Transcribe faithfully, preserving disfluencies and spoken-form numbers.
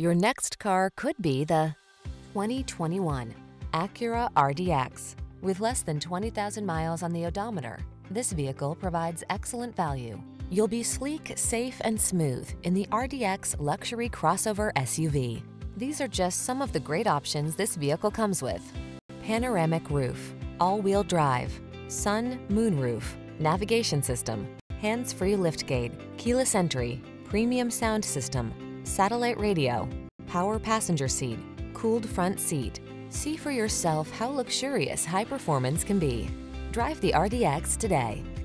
Your next car could be the twenty twenty-one Acura R D X. With less than twenty thousand miles on the odometer, this vehicle provides excellent value. You'll be sleek, safe, and smooth in the R D X luxury crossover S U V. These are just some of the great options this vehicle comes with: panoramic roof, all-wheel drive, sun, moon roof, navigation system, hands-free liftgate, keyless entry, premium sound system, satellite radio, power passenger seat, cooled front seat. See for yourself how luxurious high performance can be. Drive the R D X today.